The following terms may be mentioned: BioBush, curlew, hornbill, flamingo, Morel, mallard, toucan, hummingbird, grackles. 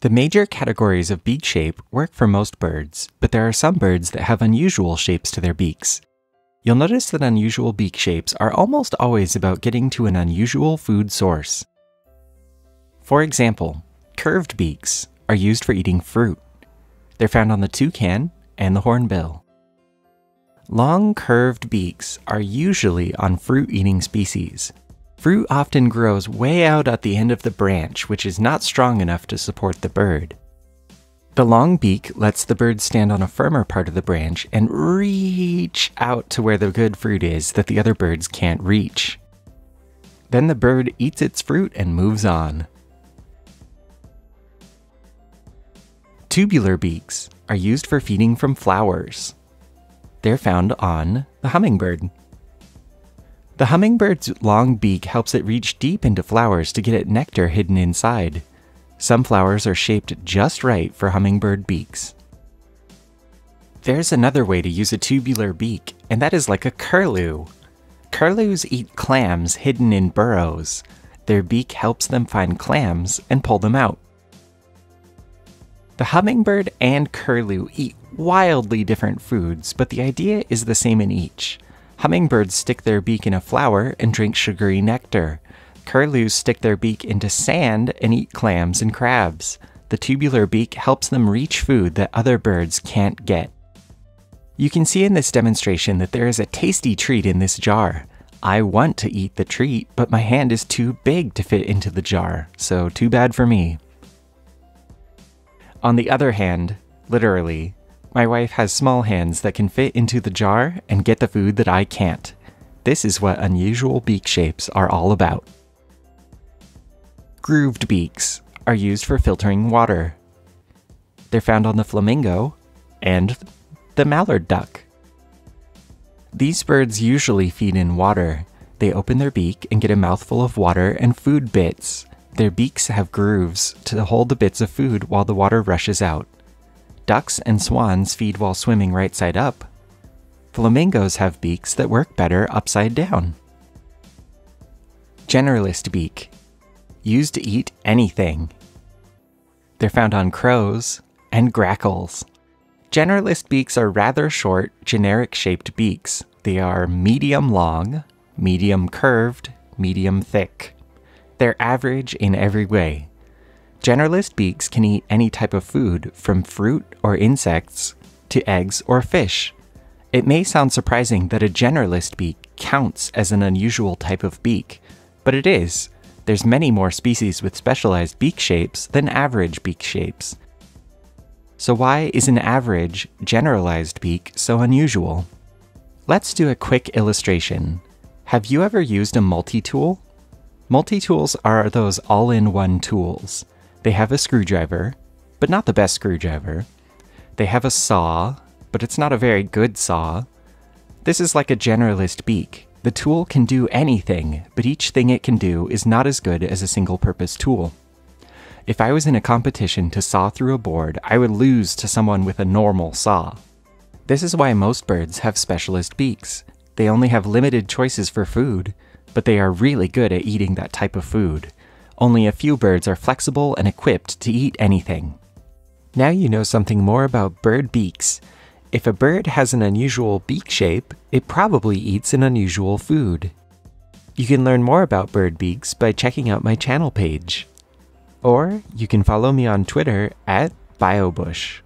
The major categories of beak shape work for most birds, but there are some birds that have unusual shapes to their beaks. You'll notice that unusual beak shapes are almost always about getting to an unusual food source. For example, curved beaks are used for eating fruit. They're found on the toucan and the hornbill. Long curved beaks are usually on fruit-eating species. Fruit often grows way out at the end of the branch, which is not strong enough to support the bird. The long beak lets the bird stand on a firmer part of the branch and reach out to where the good fruit is that the other birds can't reach. Then the bird eats its fruit and moves on. Tubular beaks are used for feeding from flowers. They're found on the hummingbird. The hummingbird's long beak helps it reach deep into flowers to get at nectar hidden inside. Some flowers are shaped just right for hummingbird beaks. There's another way to use a tubular beak, and that is like a curlew. Curlews eat clams hidden in burrows. Their beak helps them find clams and pull them out. The hummingbird and curlew eat wildly different foods, but the idea is the same in each. Hummingbirds stick their beak in a flower and drink sugary nectar. Curlews stick their beak into sand and eat clams and crabs. The tubular beak helps them reach food that other birds can't get. You can see in this demonstration that there is a tasty treat in this jar. I want to eat the treat, but my hand is too big to fit into the jar, so too bad for me. On the other hand, literally, my wife has small hands that can fit into the jar and get the food that I can't. This is what unusual beak shapes are all about. Grooved beaks are used for filtering water. They're found on the flamingo and the mallard duck. These birds usually feed in water. They open their beak and get a mouthful of water and food bits. Their beaks have grooves to hold the bits of food while the water rushes out. Ducks and swans feed while swimming right side up. Flamingos have beaks that work better upside down. Generalist beak, used to eat anything. They're found on crows and grackles. Generalist beaks are rather short, generic-shaped beaks. They are medium long, medium curved, medium thick. They're average in every way. Generalist beaks can eat any type of food, from fruit or insects to eggs or fish. It may sound surprising that a generalist beak counts as an unusual type of beak, but it is. There's many more species with specialized beak shapes than average beak shapes. So why is an average, generalized beak so unusual? Let's do a quick illustration. Have you ever used a multi-tool? Multi-tools are those all-in-one tools. They have a screwdriver, but not the best screwdriver. They have a saw, but it's not a very good saw. This is like a generalist beak. The tool can do anything, but each thing it can do is not as good as a single-purpose tool. If I was in a competition to saw through a board, I would lose to someone with a normal saw. This is why most birds have specialist beaks. They only have limited choices for food, but they are really good at eating that type of food. Only a few birds are flexible and equipped to eat anything. Now you know something more about bird beaks. If a bird has an unusual beak shape, it probably eats an unusual food. You can learn more about bird beaks by checking out my channel page. Or you can follow me on Twitter at BioBush.